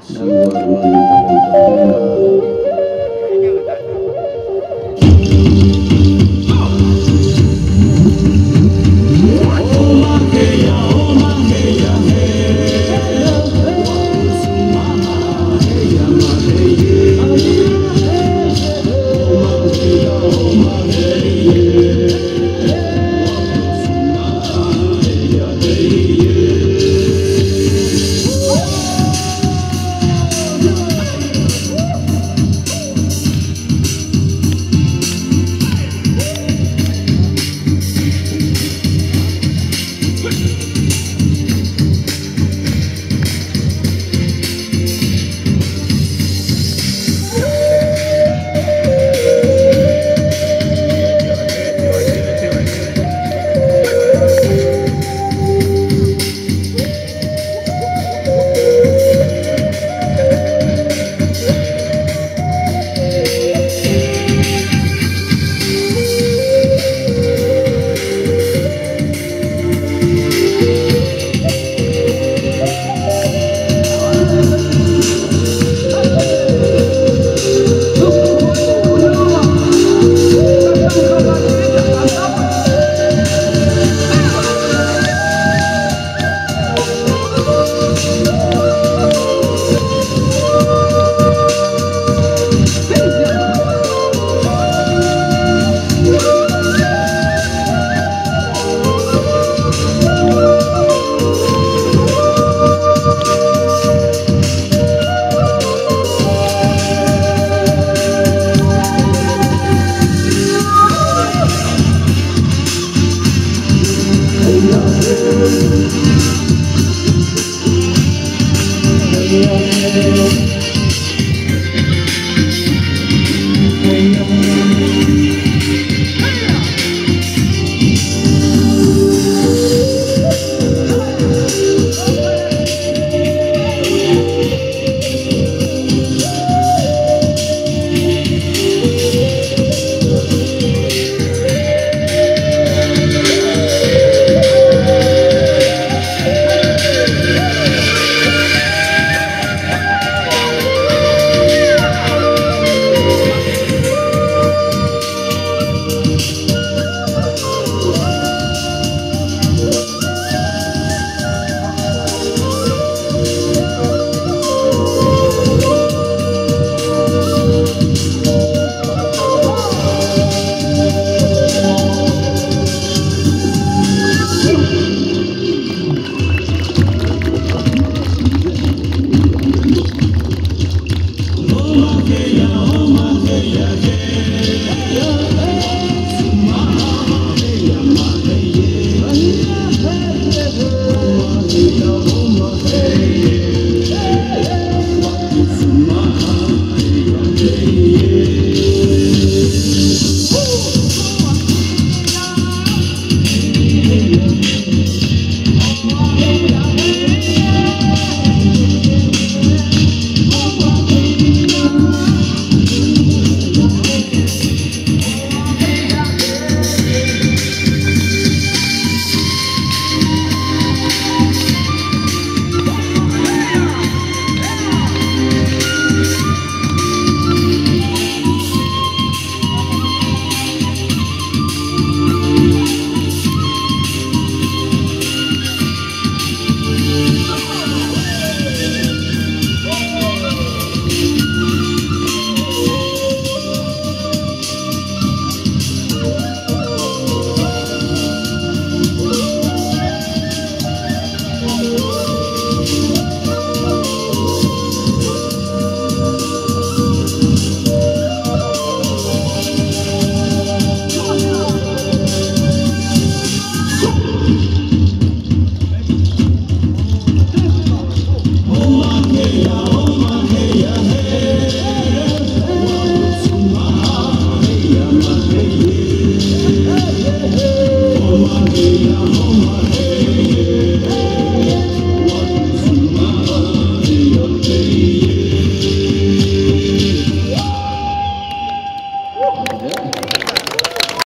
Oh my